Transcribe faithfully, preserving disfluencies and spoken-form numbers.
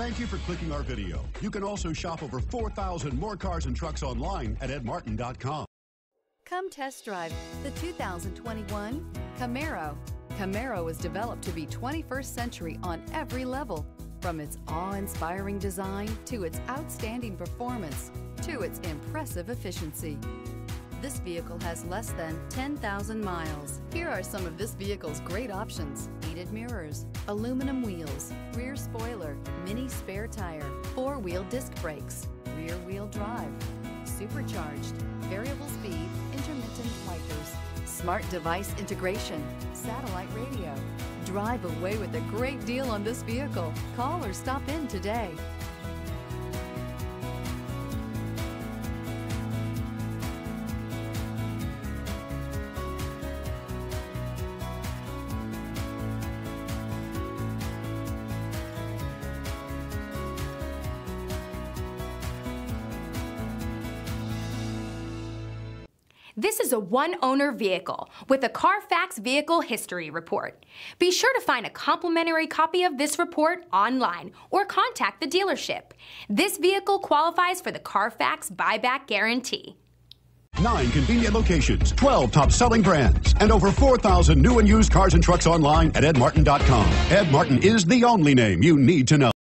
Thank you for clicking our video. You can also shop over four thousand more cars and trucks online at ed martin dot com. Come test drive the two thousand twenty-one Camaro. Camaro was developed to be twenty-first century on every level. From its awe-inspiring design to its outstanding performance to its impressive efficiency. This vehicle has less than ten thousand miles. Here are some of this vehicle's great options. Heated mirrors, aluminum wheels, rear spoiler, mini spare tire, four-wheel disc brakes, rear-wheel drive, supercharged, variable speed, intermittent wipers, smart device integration, satellite radio. Drive away with a great deal on this vehicle. Call or stop in today. This is a one-owner vehicle with a Carfax Vehicle History Report. Be sure to find a complimentary copy of this report online or contact the dealership. This vehicle qualifies for the Carfax Buyback Guarantee. Nine convenient locations, twelve top-selling brands, and over four thousand new and used cars and trucks online at ed martin dot com. Ed Martin is the only name you need to know.